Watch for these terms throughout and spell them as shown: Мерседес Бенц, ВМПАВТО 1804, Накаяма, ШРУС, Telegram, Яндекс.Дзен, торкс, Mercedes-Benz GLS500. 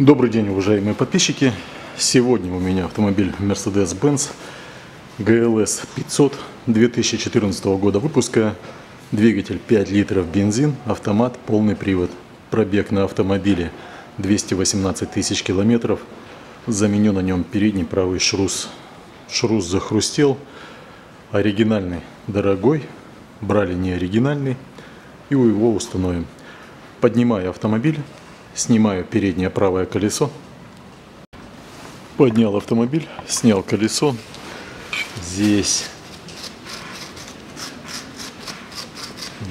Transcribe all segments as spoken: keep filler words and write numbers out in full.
Добрый день, уважаемые подписчики! Сегодня у меня автомобиль Mercedes-Benz джи эл эс пятьсот две тысячи четырнадцатого года выпуска. Двигатель пять литров, бензин, автомат, полный привод. Пробег на автомобиле двести восемнадцать тысяч километров. Заменю на нем передний правый шрус. Шрус захрустел. Оригинальный дорогой. Брали не оригинальный. И его установим. Поднимаю автомобиль. Снимаю переднее правое колесо. Поднял автомобиль, снял колесо. Здесь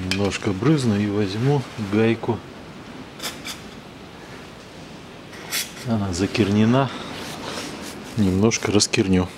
немножко брызну и возьму гайку. Она закирнена. Немножко раскирню.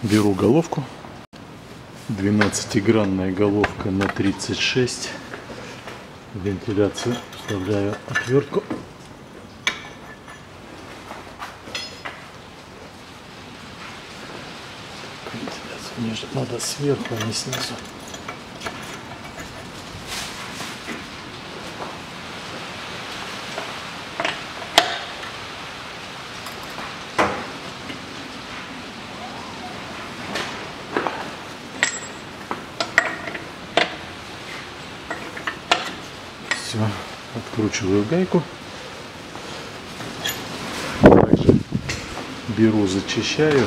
Беру головку, двенадцатигранная головка на тридцать шесть, вентиляцию вставляю отвертку. Вентиляцию мне же надо сверху, а не снизу. Все, откручиваю гайку. Также беру, зачищаю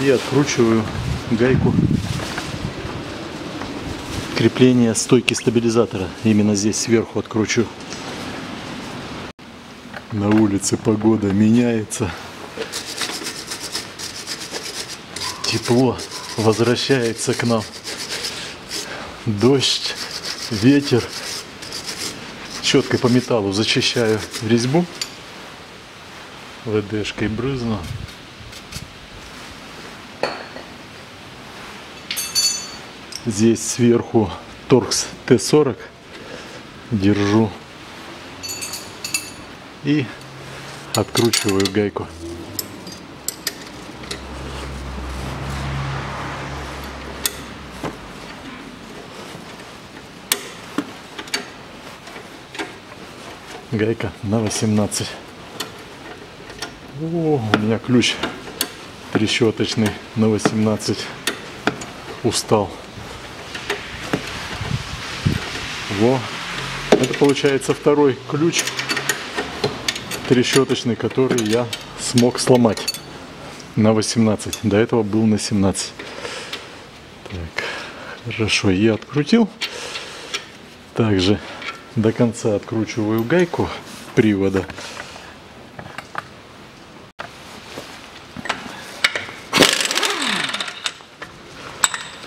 и откручиваю гайку крепления стойки стабилизатора. Именно здесь сверху откручу. На улице погода меняется. Тепло возвращается к нам. Дождь, ветер. Щеткой по металлу зачищаю резьбу, ВДшкой брызну. Здесь сверху торкс тэ сорок держу и откручиваю гайку. Гайка на восемнадцать. О, у меня ключ трещоточный на восемнадцать. Устал. Во. Это получается второй ключ трещоточный, который я смог сломать на восемнадцать. До этого был на семнадцать. Так. Хорошо, я открутил. Также до конца откручиваю гайку привода.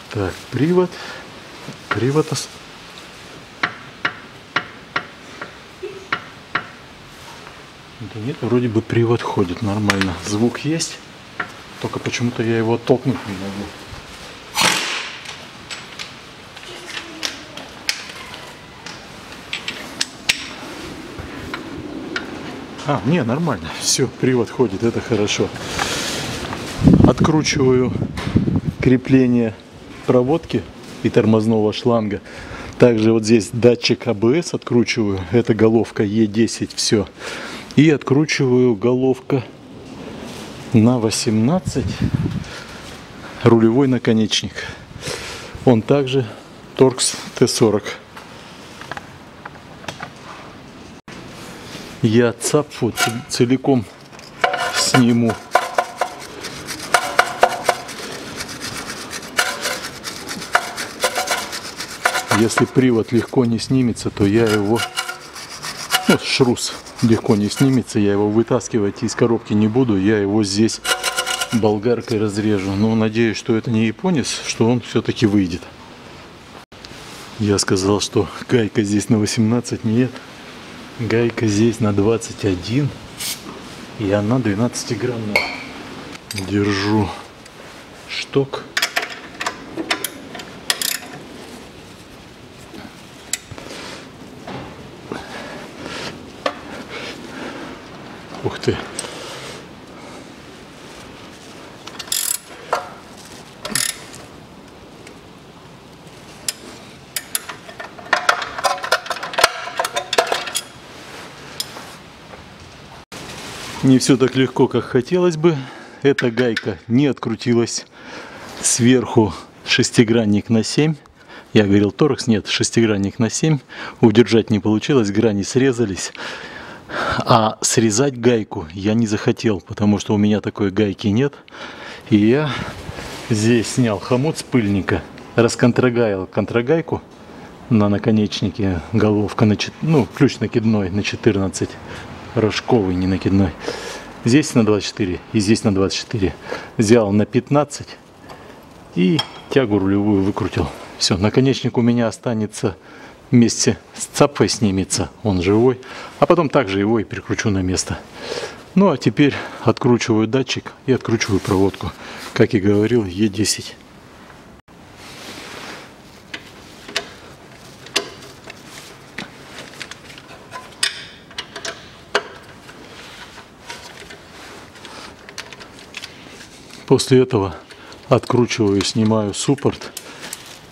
Так, привод. Привод. Да нет, вроде бы привод ходит нормально. Звук есть. Только почему-то я его оттолкнуть не могу. А, не, нормально. Все, привод ходит, это хорошо. Откручиваю крепление проводки и тормозного шланга. Также вот здесь датчик а бэ эс откручиваю. Это головка е десять, все. И откручиваю головка на восемнадцать. Рулевой наконечник. Он также торкс тэ сорок. Я цапфу целиком сниму. Если привод легко не снимется, то я его... Ну, шрус легко не снимется, я его вытаскивать из коробки не буду. Я его здесь болгаркой разрежу. Но надеюсь, что это не японец, что он все-таки выйдет. Я сказал, что гайка здесь на восемнадцать, нет. Гайка здесь на двадцать один. И она двенадцатигранная. Держу шток. Ух ты. Не все так легко, как хотелось бы. Эта гайка не открутилась. Сверху шестигранник на семь. Я говорил торакс, нет, шестигранник на семь. Удержать не получилось, грани срезались. А срезать гайку я не захотел, потому что у меня такой гайки нет. И я здесь снял хомут с пыльника, расконтрогаил контрагайку на наконечнике, головка, на, ну, ключ накидной на четырнадцать. Рожковый, не накидной. Здесь на двадцать четыре и здесь на двадцать четыре. Взял на пятнадцать и тягу рулевую выкрутил. Все, наконечник у меня останется вместе с цапфой, снимется, он живой. А потом также его и перекручу на место. Ну а теперь откручиваю датчик и откручиваю проводку. Как и говорил, Е десять. После этого откручиваю, снимаю суппорт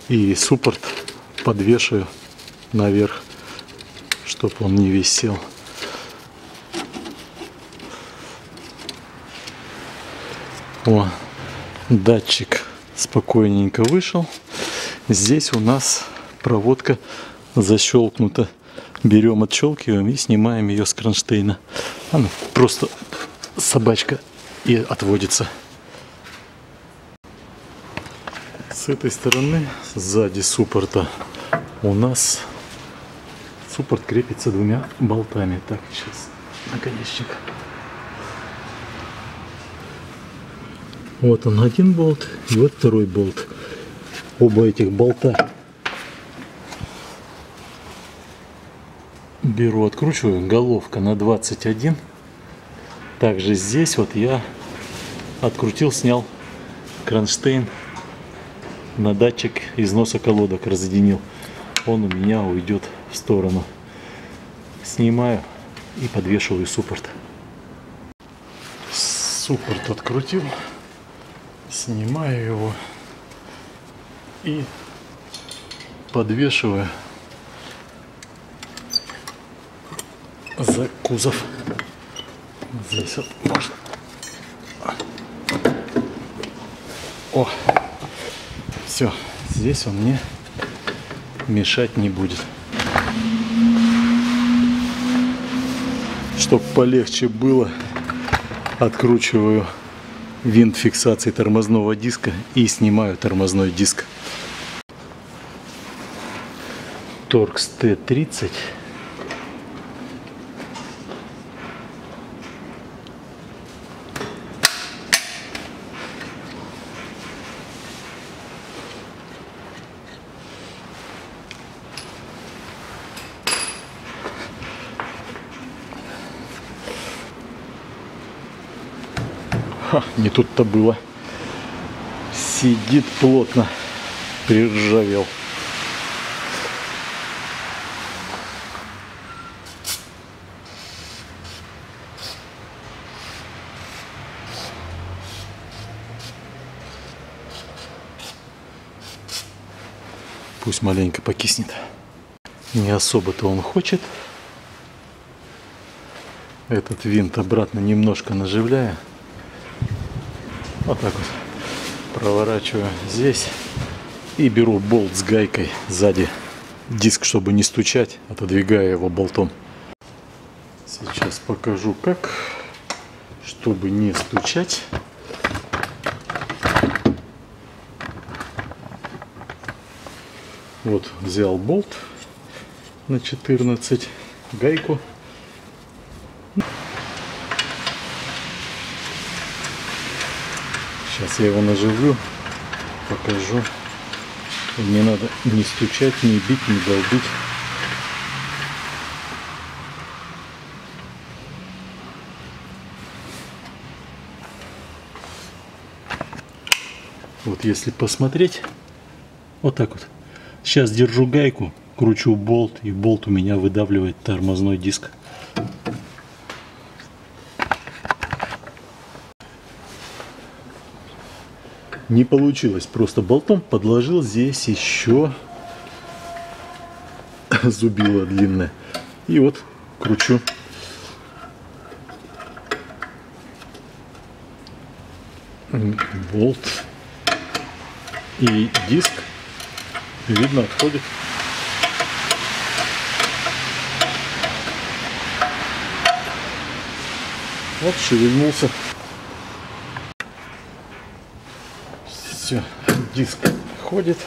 и суппорт подвешиваю наверх, чтобы он не висел. О, датчик спокойненько вышел. Здесь у нас проводка защелкнута. Берем, отщелкиваем и снимаем ее с кронштейна. Она просто собачка и отводится. С этой стороны, сзади суппорта, у нас суппорт крепится двумя болтами. Так, сейчас наконечник. Вот он, один болт, и вот второй болт. Оба этих болта беру, откручиваю. Головка на двадцать один. Также здесь вот я открутил, снял кронштейн. На датчик износа колодок разъединил. Он у меня уйдет в сторону. Снимаю и подвешиваю суппорт. Суппорт открутил. Снимаю его и подвешиваю за кузов. Здесь вот можно. О! Все, здесь он мне мешать не будет. Чтобы полегче было, откручиваю винт фиксации тормозного диска и снимаю тормозной диск. Торкс Т тридцать. Ха, не тут-то было. Сидит плотно, приржавел. Пусть маленько покиснет. Не особо-то он хочет. Этот винт обратно немножко наживляю. Вот так вот проворачиваю здесь и беру болт с гайкой сзади. Диск, чтобы не стучать, отодвигаю его болтом. Сейчас покажу, как, чтобы не стучать. Вот взял болт на четырнадцать, гайку. Сейчас я его наживлю, покажу, Не надо ни стучать, ни бить, ни долбить. Вот если посмотреть, вот так вот. Сейчас держу гайку, кручу болт, и болт у меня выдавливает тормозной диск. Не получилось, просто болтом подложил здесь еще зубило длинное. И вот кручу. Болт. И диск, видно, отходит. Вот, шевельнулся. Все, диск ходит.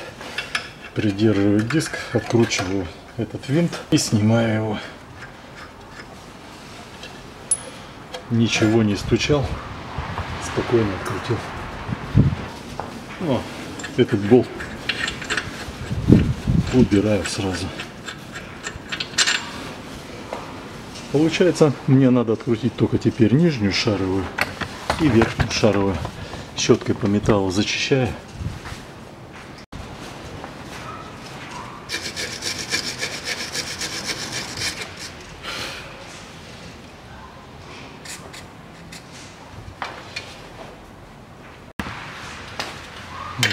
Придерживаю диск, откручиваю этот винт и снимаю его. Ничего не стучал, спокойно открутил. О. Этот болт убираю сразу. Получается, мне надо открутить только теперь нижнюю шаровую и верхнюю шаровую. Щеткой по металлу зачищаю.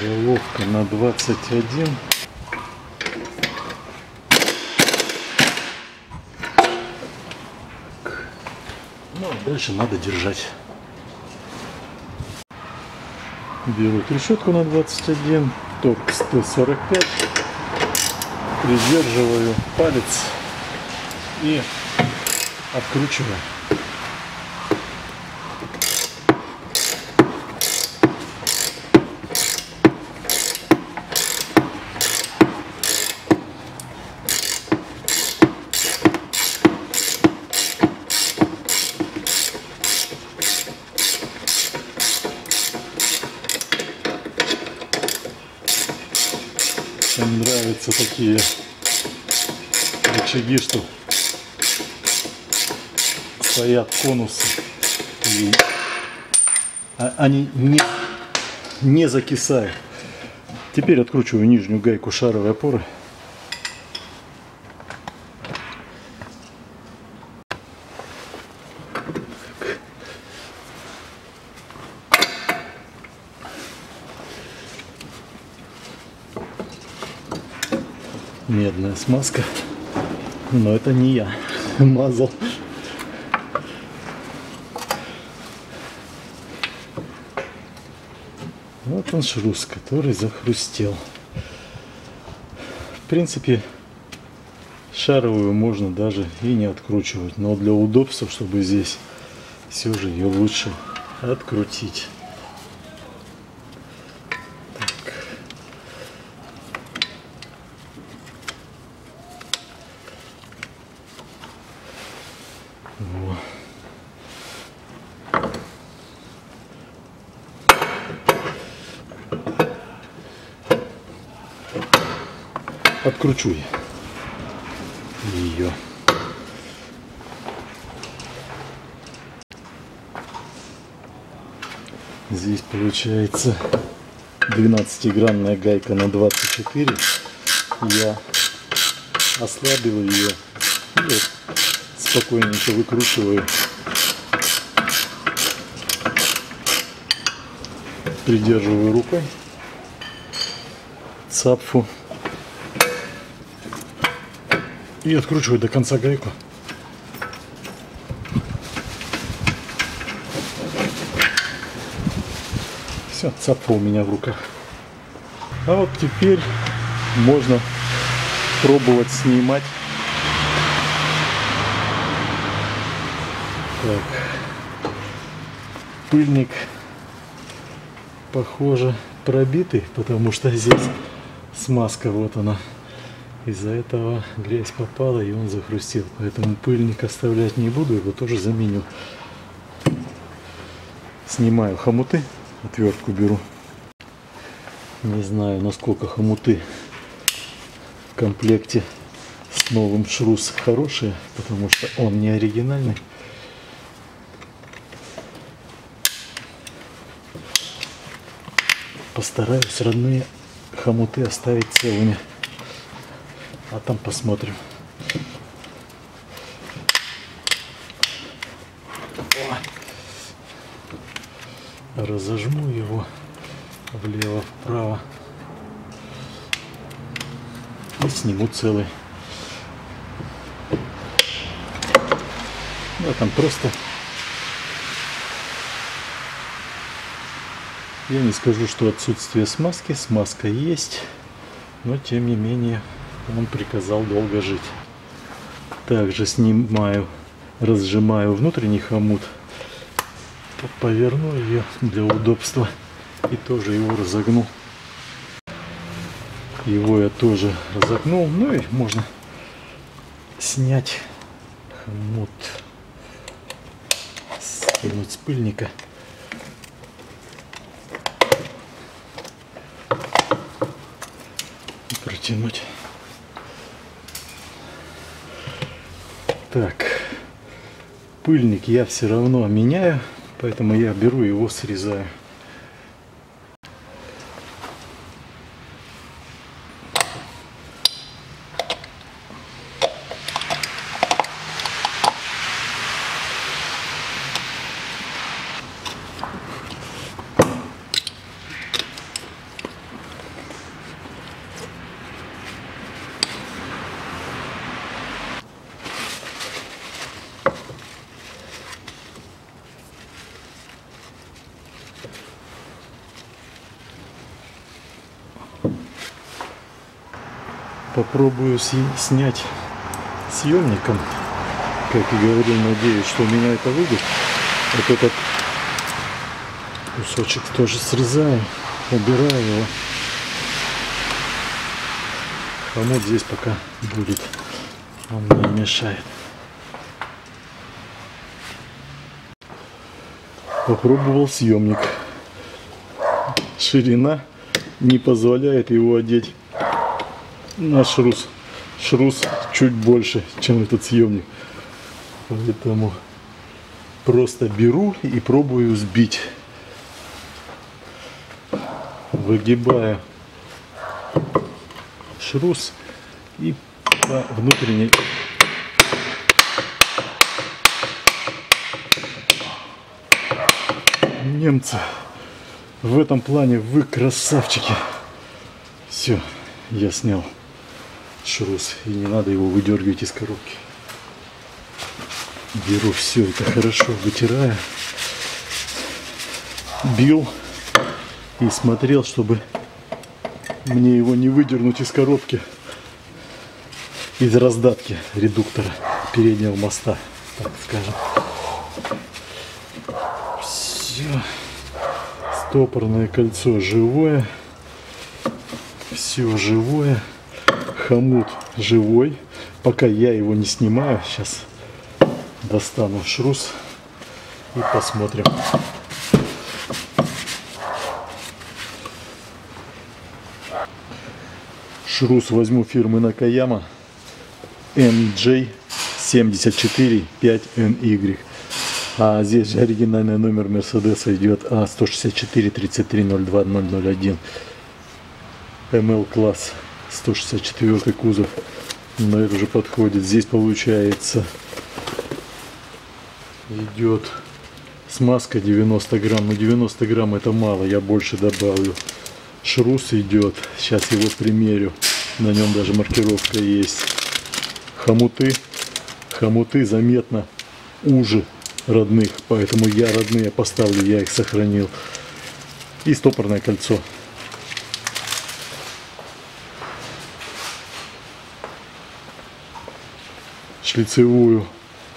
Головка на двадцать один. Ну, а дальше надо держать. Беру трещотку на двадцать один, торг сто сорок пять, придерживаю палец и откручиваю. Мне нравятся такие рычаги, что стоят конусы, и они не, не закисают. Теперь откручиваю нижнюю гайку шаровой опоры. Медная смазка, но это не я мазал. Вот он шрус, который захрустел. В принципе, шаровую можно даже и не откручивать, но для удобства, чтобы здесь все же ее лучше открутить. Откручу я ее. Здесь получается двенадцатигранная гайка на двадцать четыре. Я ослабил ее и спокойненько выкручиваю. Придерживаю рукой цапфу. И откручиваю до конца гайку. Все, цапфа у меня в руках. А вот теперь можно пробовать снимать. Так. Пыльник, похоже, пробитый, потому что здесь смазка, вот она. Из-за этого грязь попала, и он захрустел. Поэтому пыльник оставлять не буду, его тоже заменю. Снимаю хомуты, отвертку беру. Не знаю, насколько хомуты в комплекте с новым ШРУС хорошие, потому что он не оригинальный. Постараюсь родные хомуты оставить целыми, а там посмотрим. Разожму его влево-вправо и сниму целый. Да, там просто, я не скажу, что отсутствие смазки, смазка есть, но тем не менее он приказал долго жить. Также снимаю, разжимаю внутренний хомут, поверну ее для удобства и тоже его разогнул. Его я тоже разогнул. Ну и можно снять хомут, скинуть с пыльника. И протянуть. Так, пыльник я все равно меняю. Поэтому я беру его, срезаю. Попробую снять съемником, как и говорил, надеюсь, что у меня это выйдет. Вот этот кусочек тоже срезаю, убираю его. Хомут здесь пока будет, он мне мешает. Попробовал съемник. Ширина не позволяет его одеть на ШРУС. ШРУС чуть больше, чем этот съемник. Поэтому просто беру и пробую сбить. Выгибаю ШРУС и по внутренней. Немцы, в этом плане вы красавчики. Все, я снял ШРУС, и не надо его выдергивать из коробки. Беру все это хорошо, вытираю, бил и смотрел, чтобы мне его не выдернуть из коробки, из раздатки редуктора переднего моста, так скажем. Все, стопорное кольцо живое, все живое. Хомут живой, пока я его не снимаю. Сейчас достану ШРУС и посмотрим. ШРУС возьму фирмы Накаяма Эн Джей семь четыре пять Эн Игрек. А здесь же оригинальный номер Мерседеса идет А сто шестьдесят четыре тридцать три ноль два ноль ноль один. эм эл класс. сто шестьдесят четвёртый кузов, но это же подходит. Здесь получается идет смазка девяносто грамм, но девяносто грамм это мало, я больше добавлю. ШРУС идет, сейчас его примерю, на нем даже маркировка есть. Хомуты, хомуты заметно уже родных, поэтому я родные поставлю, я их сохранил. И стопорное кольцо. Лицевую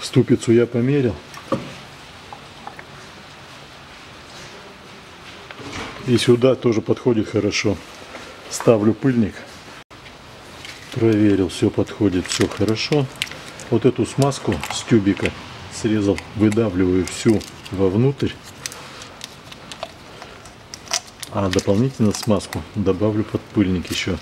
ступицу я померил, и сюда тоже подходит хорошо. Ставлю пыльник, проверил, все подходит, все хорошо. Вот эту смазку с тюбика срезал, выдавливаю всю вовнутрь, а дополнительно смазку добавлю под пыльник еще.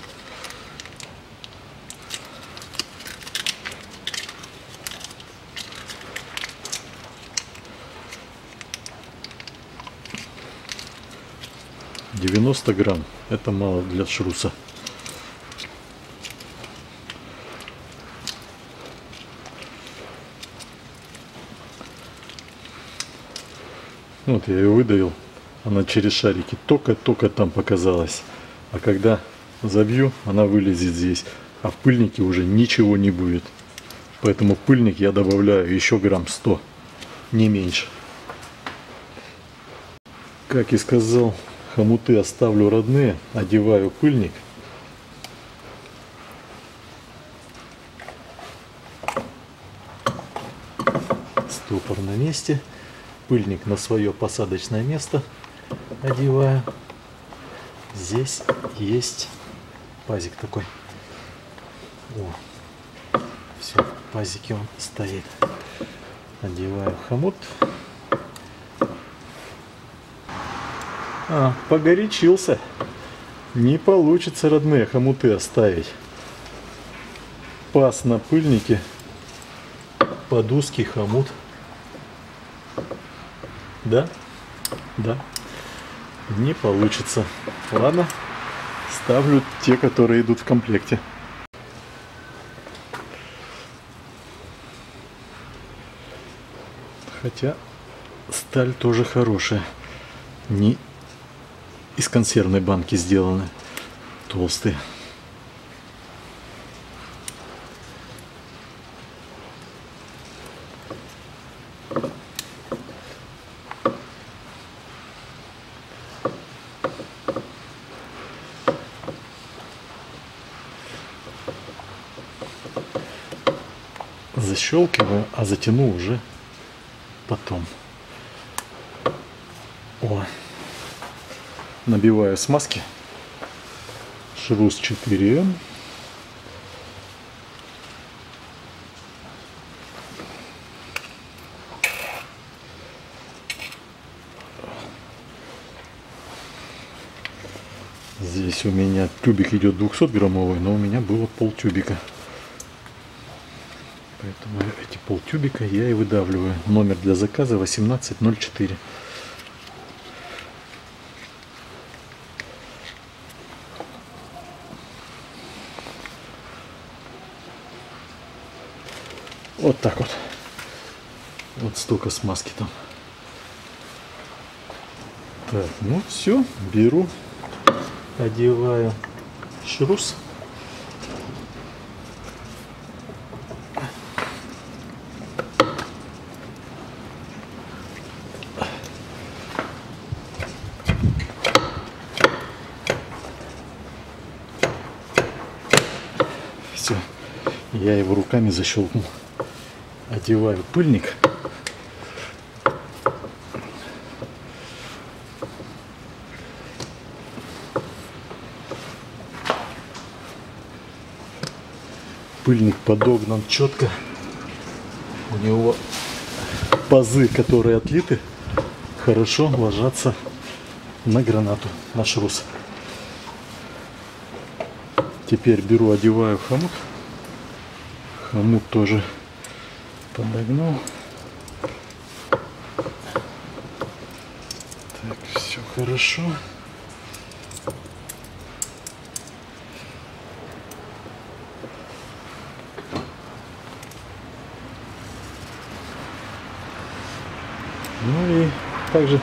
девяносто грамм. Это мало для шруса. Вот я ее выдавил. Она через шарики только-только там показалась. А когда забью, она вылезет здесь. А в пыльнике уже ничего не будет. Поэтому в пыльник я добавляю еще грамм сто. Не меньше. Как и сказал, хомуты оставлю родные. Одеваю пыльник. Стопор на месте. Пыльник на свое посадочное место одеваю. Здесь есть пазик такой. О, все, в пазике он стоит. Одеваю хомут. А, погорячился. Не получится, родные, хомуты оставить. Паз на пыльнике под узкий хомут. Да, да, не получится. Ладно, ставлю те, которые идут в комплекте. Хотя сталь тоже хорошая, не из консервной банки сделаны, толстые. Защелкиваю, а затяну уже потом. О. Набиваю смазки. ШРУС четыре М. Здесь у меня тюбик идет двухсотграммовый, но у меня было полтюбика. Поэтому эти полтюбика я и выдавливаю. Номер для заказа восемнадцать ноль четыре. Вот так вот. Вот столько смазки там. Так, ну все, беру, одеваю шрус. Я его руками защелкнул. Одеваю пыльник. Пыльник подогнан четко. У него пазы, которые отлиты, хорошо ложатся на гранату, на шрус. Теперь беру, одеваю хомут. Хомут тоже подогнул. Так, все хорошо. Ну и также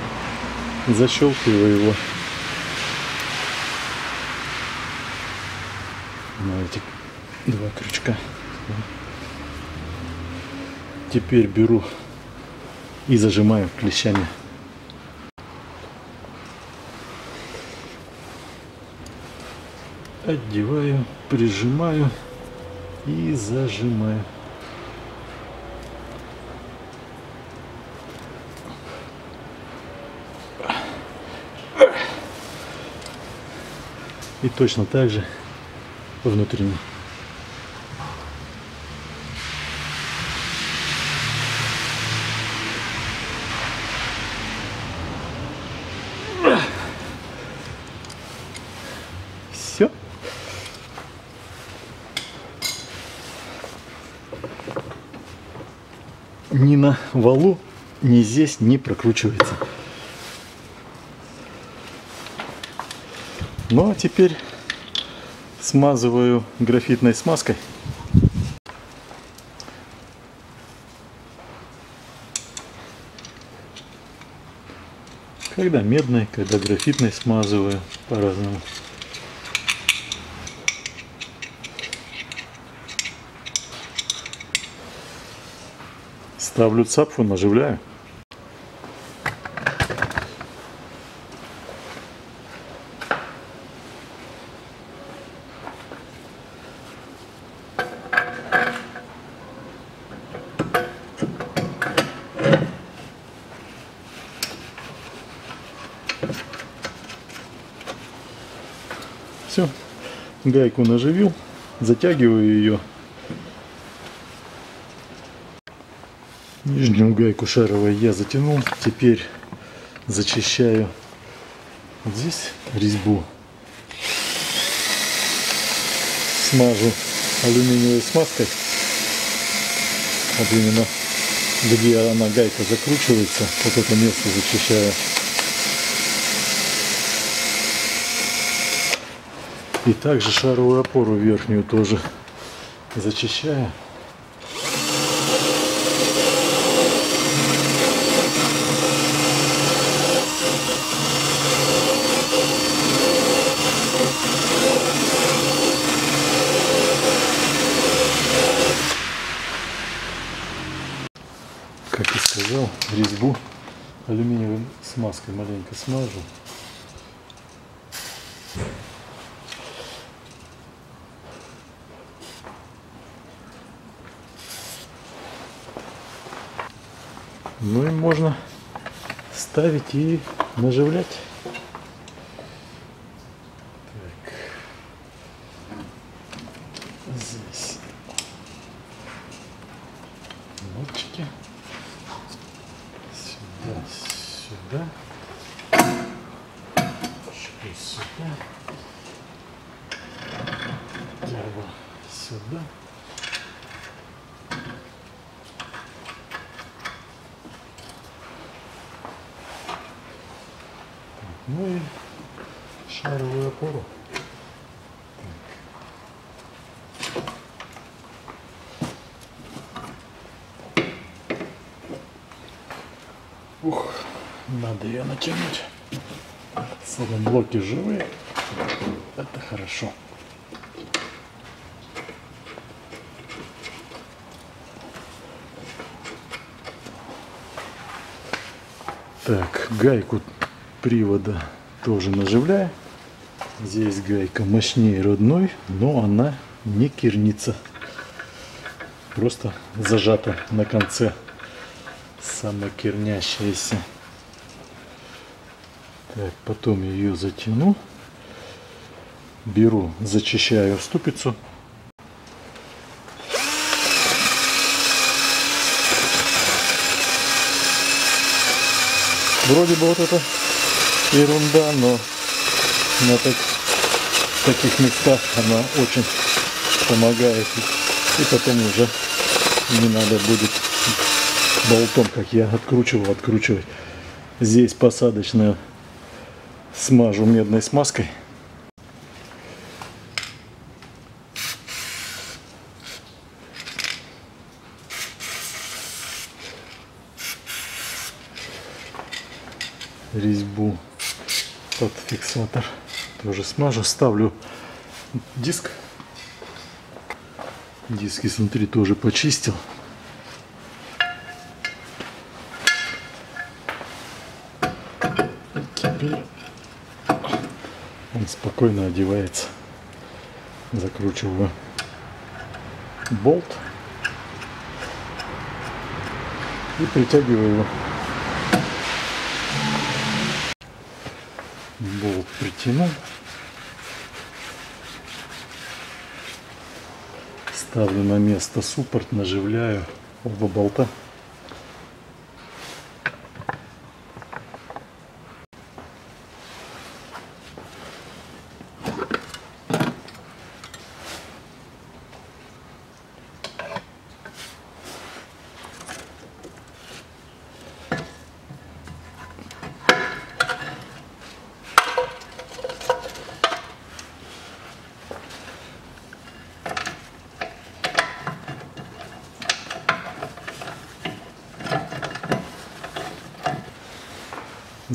защелкиваю его на эти два крючка. Теперь беру и зажимаю клещами. Одеваю, прижимаю и зажимаю. И точно так же внутренне. Все. Ни на валу, ни здесь не прокручивается. Ну а теперь смазываю графитной смазкой. Когда медной, когда графитной смазываю, по-разному. Ставлю цапфу, наживляю. Все, гайку наживил, затягиваю ее. Нижнюю гайку шаровой я затянул, теперь зачищаю вот здесь резьбу. Смажу алюминиевой смазкой, вот именно где она, гайка, закручивается, вот это место зачищаю. И также шаровую опору верхнюю тоже зачищаю. Как и сказал, резьбу алюминиевой смазкой маленько смажу. Ну и можно ставить и наживлять. Так. Здесь нотчики. Сюда, сюда. Сюда. Первый сюда. Ну и шаровую опору. Ух, надо ее натянуть. Салон-блоки живые. Это хорошо. Так, гайку привода тоже наживляю. Здесь гайка мощнее родной, но она не кирнится, просто зажата на конце, самокирнящаяся. Так, потом ее затяну, беру, зачищаю ступицу. Вроде бы вот это ерунда, но на так, таких местах она очень помогает, и потом уже не надо будет болтом, как я откручивал, откручивать. Здесь посадочную смажу медной смазкой. Резьбу под фиксатор тоже смажу, ставлю диск. Диски изнутри тоже почистил. Теперь он спокойно одевается. Закручиваю болт и притягиваю его. Болт притянул, ставлю на место суппорт, наживляю оба болта.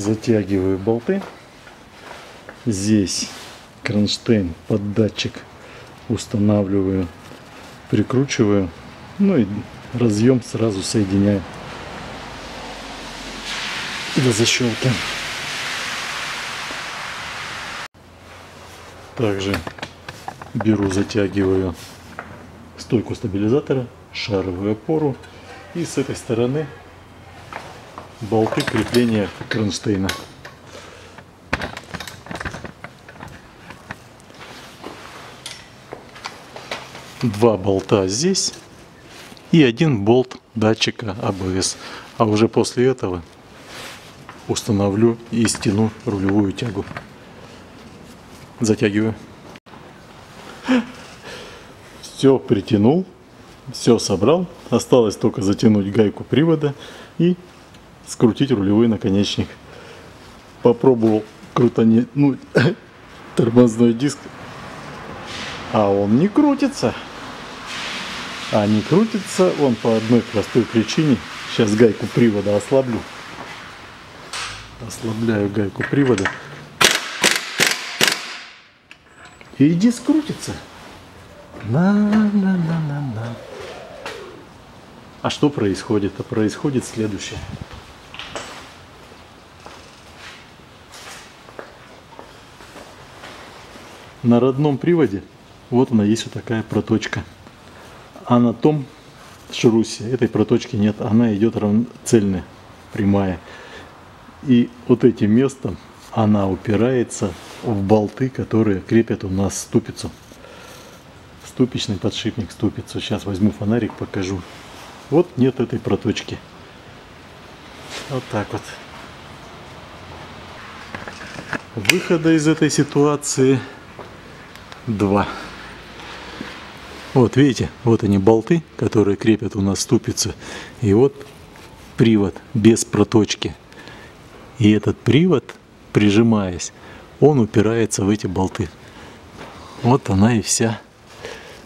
затягиваю болты. Здесь кронштейн под датчик устанавливаю, прикручиваю, ну и разъем сразу соединяю до защелки. Также беру, затягиваю стойку стабилизатора, шаровую опору и с этой стороны болты крепления кронштейна. Два болта здесь и один болт датчика АБС. А уже после этого установлю и стяну рулевую тягу. Затягиваю. Все притянул, все собрал. Осталось только затянуть гайку привода и скрутить рулевой наконечник. Попробовал крутануть ну, тормозной диск, а он не крутится. А не крутится он по одной простой причине. Сейчас гайку привода ослаблю. Ослабляю гайку привода. И диск крутится. На-на-на-на-на. А что происходит? А происходит следующее. На родном приводе вот она есть вот такая проточка. А на том шрусе этой проточки нет. Она идет равноцельная, прямая. И вот этим местом она упирается в болты, которые крепят у нас ступицу. Ступичный подшипник, ступицу. Сейчас возьму фонарик, покажу. Вот нет этой проточки. Вот так вот. Выхода из этой ситуации два. Вот видите, вот они болты, которые крепят у нас ступицы. И вот привод без проточки. И этот привод, прижимаясь, он упирается в эти болты. Вот она и вся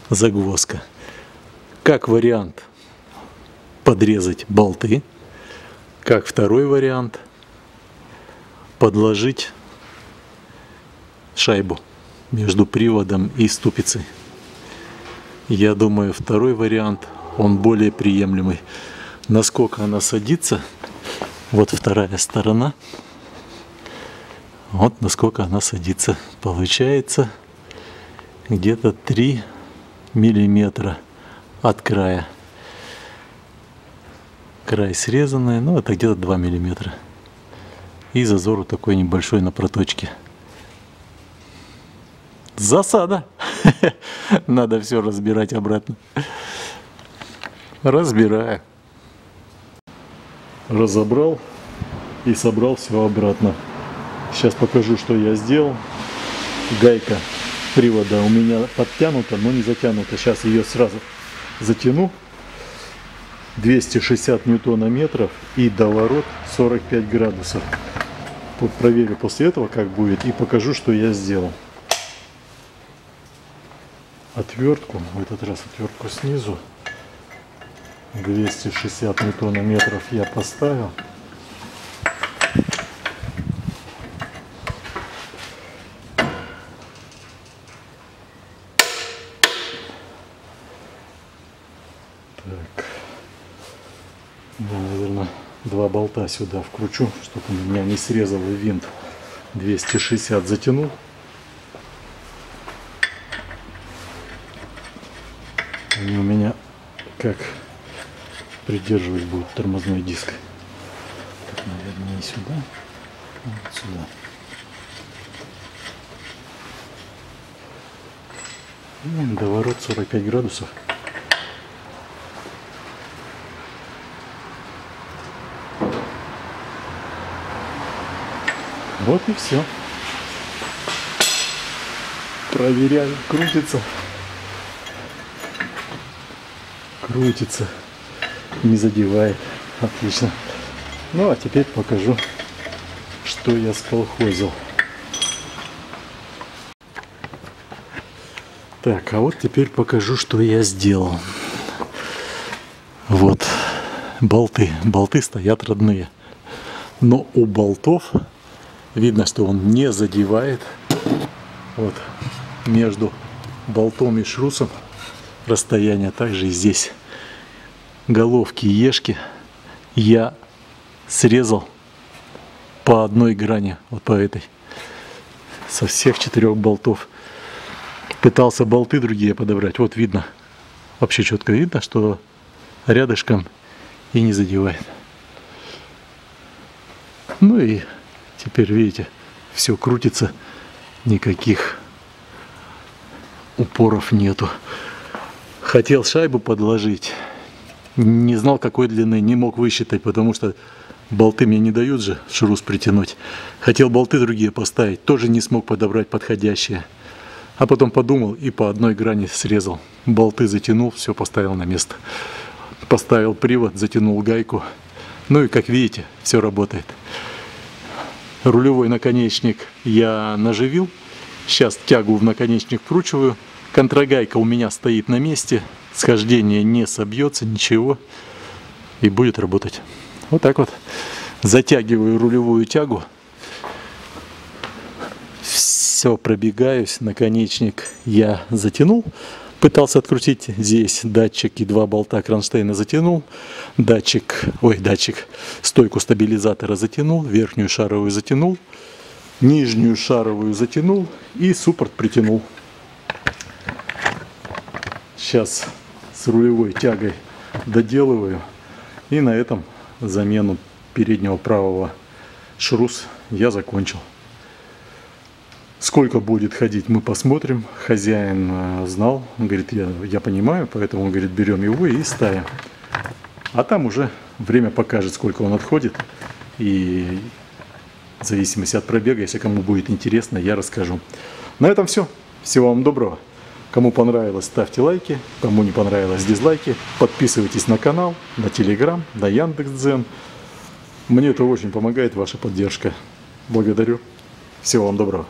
загвоздка. Как вариант подрезать болты. Как второй вариант подложить шайбу между приводом и ступицей. Я думаю, второй вариант, он более приемлемый. Насколько она садится, вот вторая сторона, вот насколько она садится. Получается где-то три миллиметра от края. Край срезанный, ну это где-то два миллиметра. И зазор вот такой небольшой на проточке. Засада. Надо все разбирать обратно. Разбираю. Разобрал и собрал все обратно. Сейчас покажу, что я сделал. Гайка привода у меня подтянута, но не затянута. Сейчас ее сразу затяну. двести шестьдесят ньютона-метров и доворот сорок пять градусов. Вот проверю после этого, как будет, и покажу, что я сделал. Отвертку, в этот раз отвертку снизу, двести шестьдесят ньютона-метров я поставил. Так, да, наверное, два болта сюда вкручу, чтобы у меня не срезал винт. двести шестьдесят затянул. Они у меня как придерживать будет тормозной диск. Так, наверное, и сюда, и вот сюда. И доворот сорок пять градусов. Вот и все. Проверяю, крутится. Крутится, не задевает. Отлично. Ну а теперь покажу, что я сколхозил. Так, а вот теперь покажу, что я сделал. Вот болты. Болты стоят родные. но у болтов видно, что он не задевает. Вот между болтом и шрусом расстояние. Также и здесь головки ешки я срезал по одной грани, вот по этой, со всех четырех болтов. Пытался болты другие подобрать. Вот видно, вообще четко видно, что рядышком и не задевает. Ну и теперь видите, все крутится, никаких упоров нету. Хотел шайбу подложить, не знал какой длины, не мог высчитать, потому что болты мне не дают же шрус притянуть. Хотел болты другие поставить, тоже не смог подобрать подходящие. А потом подумал и по одной грани срезал. Болты затянул, все поставил на место. Поставил привод, затянул гайку. Ну и как видите, все работает. Рулевой наконечник я наживил. Сейчас тягу в наконечник вкручиваю. Контрагайка у меня стоит на месте. Схождение не собьется, ничего. И будет работать. Вот так вот затягиваю рулевую тягу, все пробегаюсь, наконечник я затянул, пытался открутить, здесь датчик и два болта кронштейна затянул, датчик, ой, датчик, стойку стабилизатора затянул, верхнюю шаровую затянул, нижнюю шаровую затянул и суппорт притянул. Сейчас с рулевой тягой доделываю и на этом замену переднего правого шрус я закончил. Сколько будет ходить, мы посмотрим. Хозяин знал, он говорит, я, я понимаю, поэтому он говорит, берем его и ставим. А там уже время покажет, сколько он отходит. И в зависимости от пробега, если кому будет интересно, я расскажу. На этом все. Всего вам доброго. Кому понравилось, ставьте лайки, кому не понравилось, дизлайки. Подписывайтесь на канал, на Телеграм, на Яндекс.Дзен. Мне это очень помогает, ваша поддержка. Благодарю. Всего вам доброго.